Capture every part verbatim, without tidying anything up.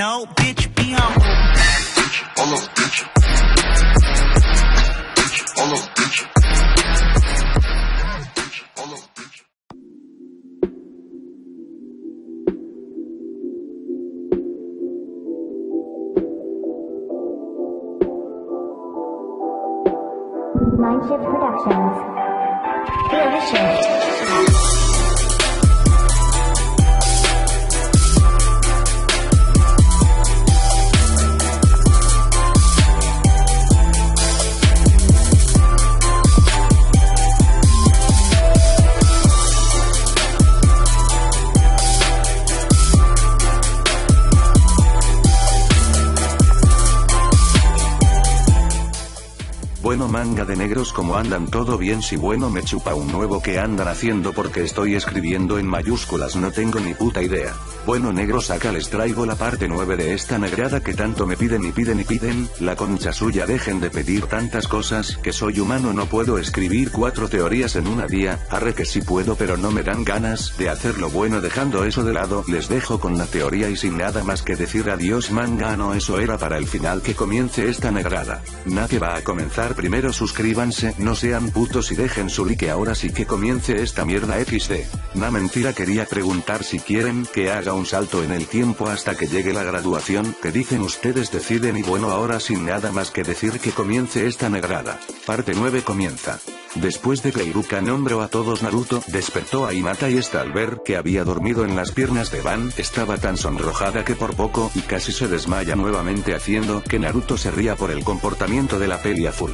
know, bitch, be humble. Bitch, all up, bitch. Bitch, all up, bitch. Bitch, all up, bitch. Mindshift Productions. Prohibition. Bueno, manga de negros, como andan? Todo bien. Si sí, bueno, me chupa un huevo que andan haciendo porque estoy escribiendo en mayúsculas, no tengo ni puta idea. Bueno negros, acá les traigo la parte nueve de esta negrada que tanto me piden y piden y piden, la concha suya. Dejen de pedir tantas cosas, que soy humano, no puedo escribir cuatro teorías en una día. Arre que sí puedo, pero no me dan ganas de hacerlo. Bueno, dejando eso de lado, les dejo con la teoría y sin nada más que decir, adiós manga. No, eso era para el final, que comience esta negrada. Nadie va a comenzar. Primero suscríbanse, no sean putos y dejen su like. Ahora sí que comience esta mierda equis de. Na, mentira, quería preguntar si quieren que haga un salto en el tiempo hasta que llegue la graduación, que dicen ustedes deciden. Y bueno, ahora sin nada más que decir, que comience esta negrada. Parte nueve comienza. Después de que Hyuga nombró a todos, Naruto despertó a Hinata y esta, al ver que había dormido en las piernas de Van, estaba tan sonrojada que por poco y casi se desmaya nuevamente, haciendo que Naruto se ría por el comportamiento de la peli azul.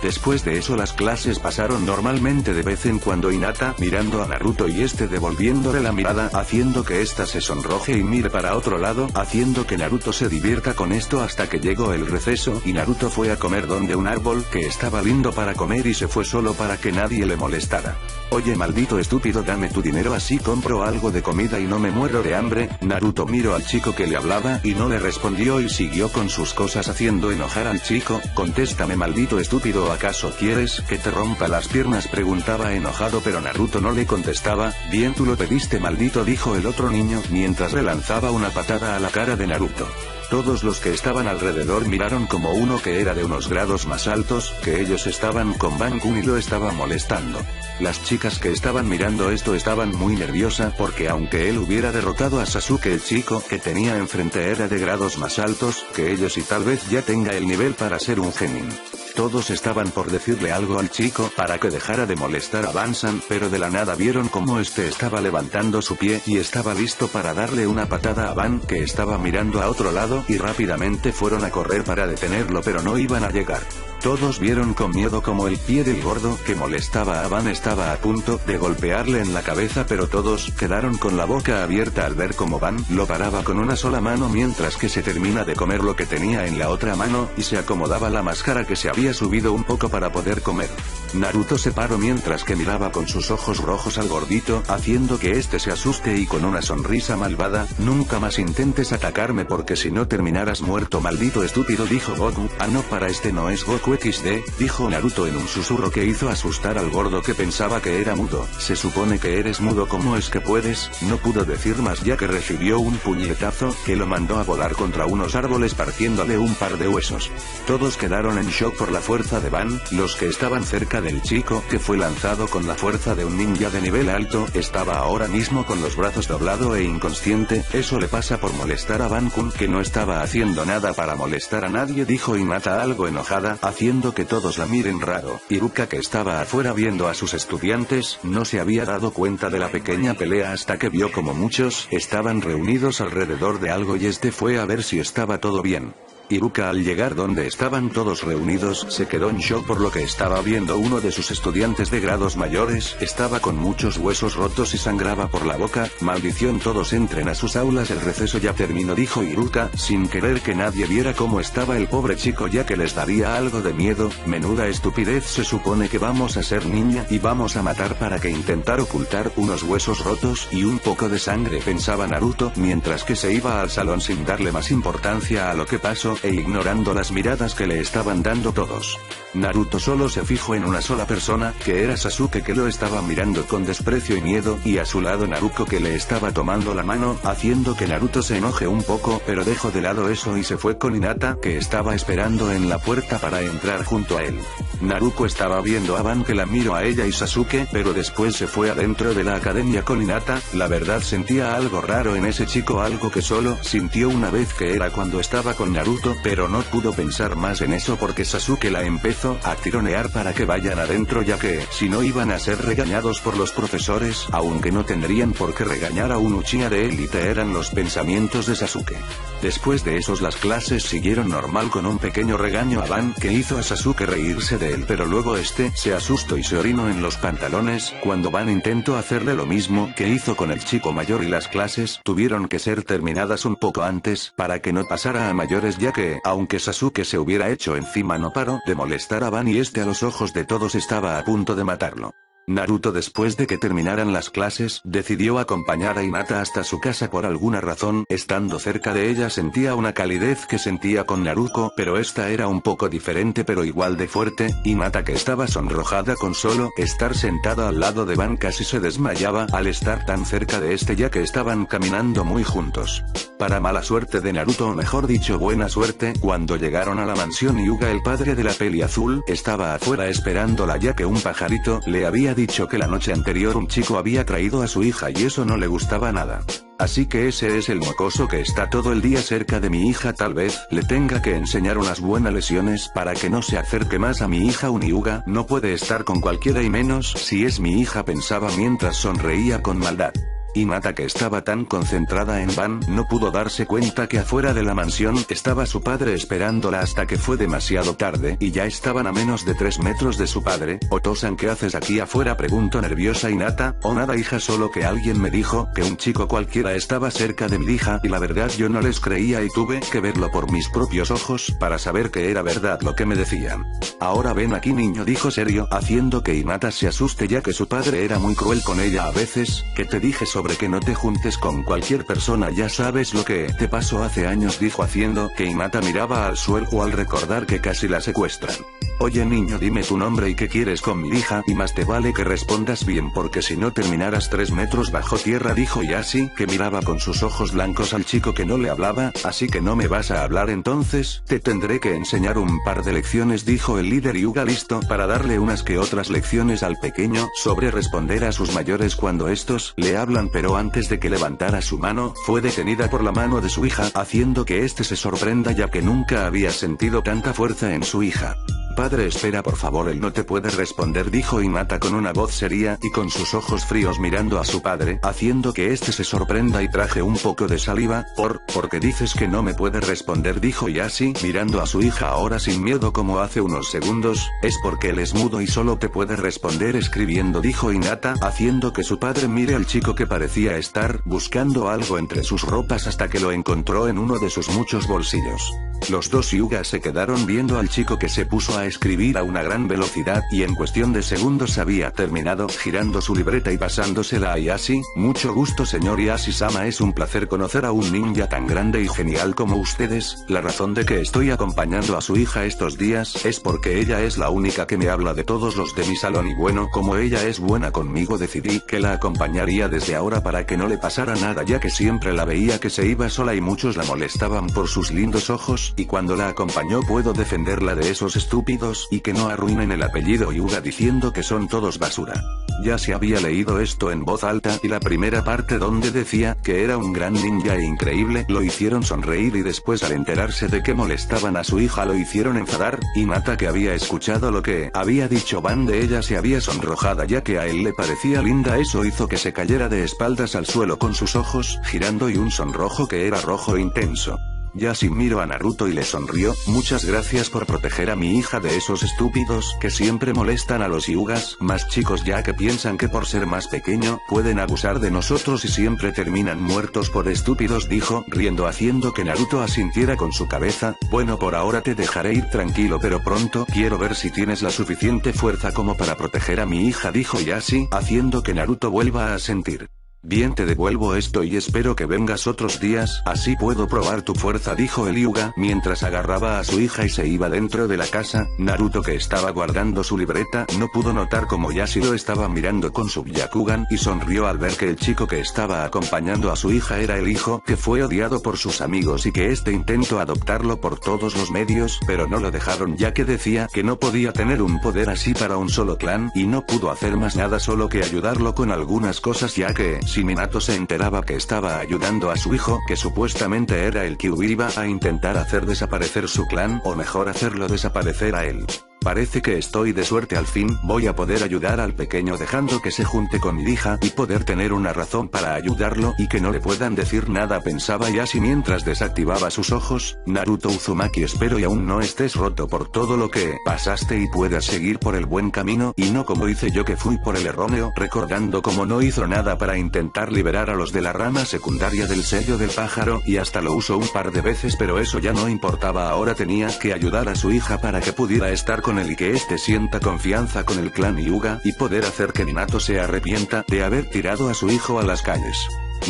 Después de eso, las clases pasaron normalmente, de vez en cuando Hinata mirando a Naruto y este devolviéndole la mirada, haciendo que ésta se sonroje y mire para otro lado, haciendo que Naruto se divierta con esto hasta que llegó el receso y Naruto fue a comer donde un árbol que estaba lindo para comer y se fue solo para que nadie le molestara. Oye maldito estúpido, dame tu dinero así compro algo de comida y no me muero de hambre. Naruto miró al chico que le hablaba y no le respondió y siguió con sus cosas, haciendo enojar al chico. Contéstame maldito estúpido, ¿acaso quieres que te rompa las piernas?, preguntaba enojado, pero Naruto no le contestaba. Bien, tú lo pediste maldito, dijo el otro niño mientras le lanzaba una patada a la cara de Naruto. Todos los que estaban alrededor miraron como uno que era de unos grados más altos que ellos estaban con Van-kun y lo estaba molestando. Las chicas que estaban mirando esto estaban muy nerviosas porque aunque él hubiera derrotado a Sasuke, el chico que tenía enfrente era de grados más altos que ellos y tal vez ya tenga el nivel para ser un genin. Todos estaban por decirle algo al chico para que dejara de molestar a Van-san, pero de la nada vieron como este estaba levantando su pie y estaba listo para darle una patada a Van, que estaba mirando a otro lado, y rápidamente fueron a correr para detenerlo, pero no iban a llegar. Todos vieron con miedo como el pie del gordo que molestaba a Van estaba a punto de golpearle en la cabeza, pero todos quedaron con la boca abierta al ver como Van lo paraba con una sola mano mientras que se termina de comer lo que tenía en la otra mano y se acomodaba la máscara que se había subido un poco para poder comer. Naruto se paró mientras que miraba con sus ojos rojos al gordito, haciendo que este se asuste y con una sonrisa malvada, nunca más intentes atacarme porque si no terminarás muerto maldito estúpido, dijo Goku. Ah no, para este no es Goku equis de, dijo Naruto en un susurro que hizo asustar al gordo que pensaba que era mudo. Se supone que eres mudo, ¿cómo es que puedes? No pudo decir más ya que recibió un puñetazo que lo mandó a volar contra unos árboles partiéndole un par de huesos. Todos quedaron en shock por la fuerza de Van. Los que estaban cerca del chico que fue lanzado con la fuerza de un ninja de nivel alto estaba ahora mismo con los brazos doblado e inconsciente. Eso le pasa por molestar a Van-kun, que no estaba haciendo nada para molestar a nadie, dijo Hinata algo enojada, haciendo que todos la miren raro. Hyuga, que estaba afuera viendo a sus estudiantes, no se había dado cuenta de la pequeña pelea hasta que vio como muchos estaban reunidos alrededor de algo y este fue a ver si estaba todo bien. Hyuga, al llegar donde estaban todos reunidos, se quedó en shock por lo que estaba viendo. Uno de sus estudiantes de grados mayores estaba con muchos huesos rotos y sangraba por la boca. Maldición, todos entren a sus aulas, el receso ya terminó, dijo Hyuga, sin querer que nadie viera cómo estaba el pobre chico ya que les daría algo de miedo. Menuda estupidez, se supone que vamos a ser ninja y vamos a matar para que intentar ocultar unos huesos rotos y un poco de sangre, pensaba Naruto mientras que se iba al salón sin darle más importancia a lo que pasó. e ignorando las miradas que le estaban dando todos. Naruto solo se fijó en una sola persona, que era Sasuke, que lo estaba mirando con desprecio y miedo, y a su lado Naruko, que le estaba tomando la mano, haciendo que Naruto se enoje un poco, pero dejó de lado eso y se fue con Hinata, que estaba esperando en la puerta para entrar junto a él. Naruko estaba viendo a Van, que la miró a ella y Sasuke, pero después se fue adentro de la academia con Hinata. La verdad sentía algo raro en ese chico, algo que solo sintió una vez, que era cuando estaba con Naruto, pero no pudo pensar más en eso porque Sasuke la empezó a tironear para que vayan adentro, ya que si no iban a ser regañados por los profesores, aunque no tendrían por qué regañar a un Uchiha de élite, eran los pensamientos de Sasuke. Después de esos, las clases siguieron normal con un pequeño regaño a Van, que hizo a Sasuke reírse de él, pero luego este se asustó y se orinó en los pantalones, cuando Van intentó hacerle lo mismo que hizo con el chico mayor, y las clases tuvieron que ser terminadas un poco antes para que no pasara a mayores, ya que, aunque Sasuke se hubiera hecho encima, no paró de molestar a Van y este a los ojos de todos estaba a punto de matarlo. Naruto, después de que terminaran las clases, decidió acompañar a Hinata hasta su casa por alguna razón. Estando cerca de ella sentía una calidez que sentía con Naruko, pero esta era un poco diferente pero igual de fuerte. Hinata, que estaba sonrojada con solo estar sentada al lado de Van, casi se desmayaba al estar tan cerca de este, ya que estaban caminando muy juntos. Para mala suerte de Naruto, o mejor dicho buena suerte, cuando llegaron a la mansión Hyuga, el padre de la peli azul estaba afuera esperándola, ya que un pajarito le había dicho dicho que la noche anterior un chico había traído a su hija y eso no le gustaba nada. Así que ese es el mocoso que está todo el día cerca de mi hija, tal vez le tenga que enseñar unas buenas lesiones para que no se acerque más a mi hija. Un Hyuga no puede estar con cualquiera y menos si es mi hija, pensaba mientras sonreía con maldad. Hinata, que estaba tan concentrada en Van, no pudo darse cuenta que afuera de la mansión estaba su padre esperándola, hasta que fue demasiado tarde y ya estaban a menos de tres metros de su padre. Otosan, ¿qué haces aquí afuera?, preguntó nerviosa Hinata. Oh, nada hija, solo que alguien me dijo que un chico cualquiera estaba cerca de mi hija y la verdad yo no les creía y tuve que verlo por mis propios ojos para saber que era verdad lo que me decían. Ahora ven aquí niño, dijo serio, haciendo que Hinata se asuste, ya que su padre era muy cruel con ella a veces. Que te dije sobre sobre que no te juntes con cualquier persona, ya sabes lo que te pasó hace años, dijo, haciendo que Hinata miraba al suelo al recordar que casi la secuestran. Oye niño, dime tu nombre y qué quieres con mi hija, y más te vale que respondas bien porque si no terminarás tres metros bajo tierra, dijo Hiashi, que miraba con sus ojos blancos al chico que no le hablaba. Así que no me vas a hablar entonces, te tendré que enseñar un par de lecciones, dijo el líder Hyuga, listo para darle unas que otras lecciones al pequeño sobre responder a sus mayores cuando estos le hablan. Pero antes de que levantara su mano, fue detenida por la mano de su hija, haciendo que este se sorprenda, ya que nunca había sentido tanta fuerza en su hija. Padre, espera por favor, él no te puede responder, dijo Hinata con una voz seria y con sus ojos fríos mirando a su padre, haciendo que este se sorprenda y traje un poco de saliva. Por, ¿por qué dices que no me puede responder?, dijo Hiashi mirando a su hija ahora sin miedo como hace unos segundos. Es porque él es mudo y solo te puede responder escribiendo, dijo Hinata, haciendo que su padre mire al chico que parecía estar buscando algo entre sus ropas hasta que lo encontró en uno de sus muchos bolsillos. Los dos Hyuga se quedaron viendo al chico, que se puso a escribir a una gran velocidad y en cuestión de segundos había terminado, girando su libreta y pasándosela a Hiashi. Mucho gusto señor Hiashi-sama, es un placer conocer a un ninja tan grande y genial como ustedes. La razón de que estoy acompañando a su hija estos días es porque ella es la única que me habla de todos los de mi salón, y bueno, como ella es buena conmigo decidí que la acompañaría desde ahora para que no le pasara nada, ya que siempre la veía que se iba sola y muchos la molestaban por sus lindos ojos, y cuando la acompañó puedo defenderla de esos estúpidos y que no arruinen el apellido Hyuga diciendo que son todos basura. Ya se había leído esto en voz alta y la primera parte donde decía que era un gran ninja e increíble lo hicieron sonreír, y después al enterarse de que molestaban a su hija lo hicieron enfadar. Hinata, que había escuchado lo que había dicho Van de ella, se había sonrojada ya que a él le parecía linda, eso hizo que se cayera de espaldas al suelo con sus ojos girando y un sonrojo que era rojo intenso. Hiashi miró a Naruto y le sonrió. Muchas gracias por proteger a mi hija de esos estúpidos que siempre molestan a los Hyugas más chicos, ya que piensan que por ser más pequeño pueden abusar de nosotros y siempre terminan muertos por estúpidos, dijo, riendo, haciendo que Naruto asintiera con su cabeza. Bueno, por ahora te dejaré ir tranquilo, pero pronto quiero ver si tienes la suficiente fuerza como para proteger a mi hija, dijo Hiashi, haciendo que Naruto vuelva a asentir. Bien, te devuelvo esto y espero que vengas otros días, así puedo probar tu fuerza, dijo el Hyuga, mientras agarraba a su hija y se iba dentro de la casa. Naruto, que estaba guardando su libreta, no pudo notar cómo Yashi lo estaba mirando con su Byakugan, y sonrió al ver que el chico que estaba acompañando a su hija era el hijo que fue odiado por sus amigos y que este intentó adoptarlo por todos los medios, pero no lo dejaron ya que decía que no podía tener un poder así para un solo clan, y no pudo hacer más nada solo que ayudarlo con algunas cosas, ya que si Minato se enteraba que estaba ayudando a su hijo, que supuestamente era el que iba a intentar hacer desaparecer su clan, o mejor hacerlo desaparecer a él. Parece que estoy de suerte, al fin voy a poder ayudar al pequeño dejando que se junte con mi hija y poder tener una razón para ayudarlo y que no le puedan decir nada, pensaba Yashi mientras desactivaba sus ojos. Naruto Uzumaki, espero y aún no estés roto por todo lo que pasaste y puedas seguir por el buen camino y no como hice yo, que fui por el erróneo, recordando cómo no hizo nada para intentar liberar a los de la rama secundaria del sello del pájaro y hasta lo usó un par de veces, pero eso ya no importaba, ahora tenía que ayudar a su hija para que pudiera estar con con él y que éste sienta confianza con el clan Hyuga, y poder hacer que Minato se arrepienta de haber tirado a su hijo a las calles.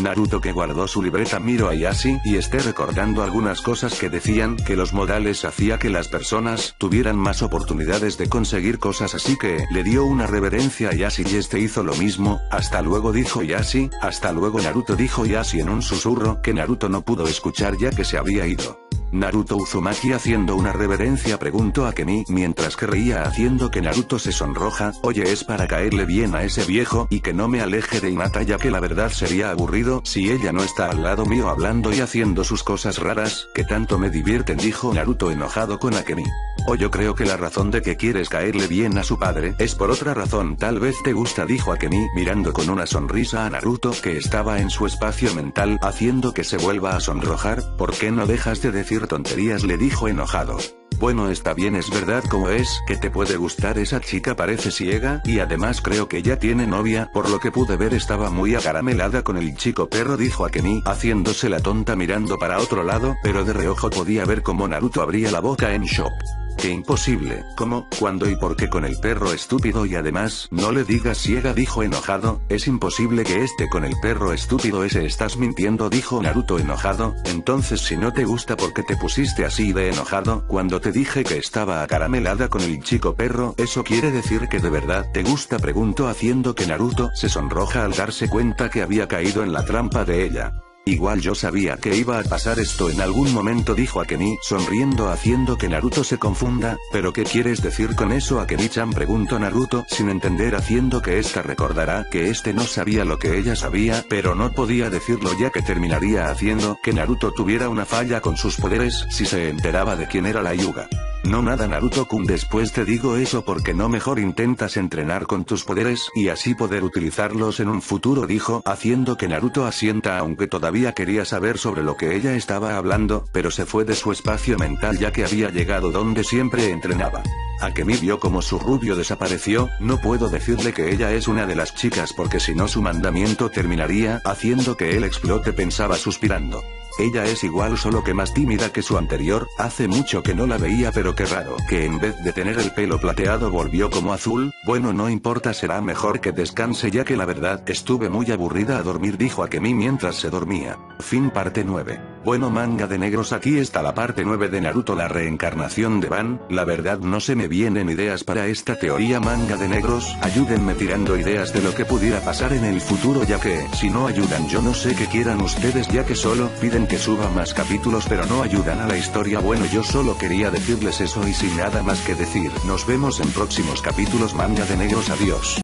Naruto, que guardó su libreta, miró a Yashi y esté recordando algunas cosas que decían que los modales hacía que las personas tuvieran más oportunidades de conseguir cosas, así que le dio una reverencia a Yashi y este hizo lo mismo. Hasta luego, dijo Yashi. Hasta luego, Naruto, dijo Yashi en un susurro que Naruto no pudo escuchar ya que se había ido. Naruto Uzumaki, haciendo una reverencia, preguntó a Akemi mientras que reía haciendo que Naruto se sonroja, oye, es para caerle bien a ese viejo y que no me aleje de Hinata, ya que la verdad sería aburrido si ella no está al lado mío hablando y haciendo sus cosas raras, que tanto me divierten, dijo Naruto enojado con Akemi. O yo creo que la razón de que quieres caerle bien a su padre es por otra razón, tal vez te gusta, dijo Akemi mirando con una sonrisa a Naruto, que estaba en su espacio mental haciendo que se vuelva a sonrojar. ¿Por qué no dejas de decir tonterías?, le dijo enojado. Bueno, está bien, es verdad, como es que te puede gustar esa chica, parece ciega y además creo que ya tiene novia, por lo que pude ver estaba muy acaramelada con el chico perro, dijo Akemi haciéndose la tonta mirando para otro lado, pero de reojo podía ver cómo Naruto abría la boca en shock. ¡Qué imposible! ¿Cómo, cuándo y por qué con el perro estúpido? Y además, no le digas ciega, dijo enojado, es imposible que esté con el perro estúpido ese, estás mintiendo, dijo Naruto enojado. Entonces si no te gusta, ¿por qué te pusiste así de enojado cuando te dije que estaba acaramelada con el chico perro? ¿Eso quiere decir que de verdad te gusta?, preguntó haciendo que Naruto se sonroja al darse cuenta que había caído en la trampa de ella. Igual yo sabía que iba a pasar esto en algún momento, dijo Akemi sonriendo haciendo que Naruto se confunda. ¿Pero qué quieres decir con eso, Akemi-chan?, preguntó Naruto sin entender, haciendo que esta recordara que este no sabía lo que ella sabía, pero no podía decirlo ya que terminaría haciendo que Naruto tuviera una falla con sus poderes si se enteraba de quién era la Hyuga. No, nada, Naruto-kun, después te digo eso, porque no mejor intentas entrenar con tus poderes y así poder utilizarlos en un futuro, dijo haciendo que Naruto asienta, aunque todavía quería saber sobre lo que ella estaba hablando, pero se fue de su espacio mental ya que había llegado donde siempre entrenaba. Akemi vio como su rubio desapareció. No puedo decirle que ella es una de las chicas porque si no su mandamiento terminaría haciendo que él explote, pensaba suspirando. Ella es igual, solo que más tímida que su anterior, hace mucho que no la veía, pero qué raro, que en vez de tener el pelo plateado volvió como azul. Bueno, no importa, será mejor que descanse ya que la verdad estuve muy aburrida, a dormir, dijo Akemi mientras se dormía. Fin parte nueve. Bueno, manga de negros, aquí está la parte nueve de Naruto, la reencarnación de Van. La verdad no se me vienen ideas para esta teoría, manga de negros, ayúdenme tirando ideas de lo que pudiera pasar en el futuro, ya que si no ayudan yo no sé qué quieran ustedes, ya que solo piden que suba más capítulos pero no ayudan a la historia. Bueno, yo solo quería decirles eso y sin nada más que decir, nos vemos en próximos capítulos, manga de negros, adiós.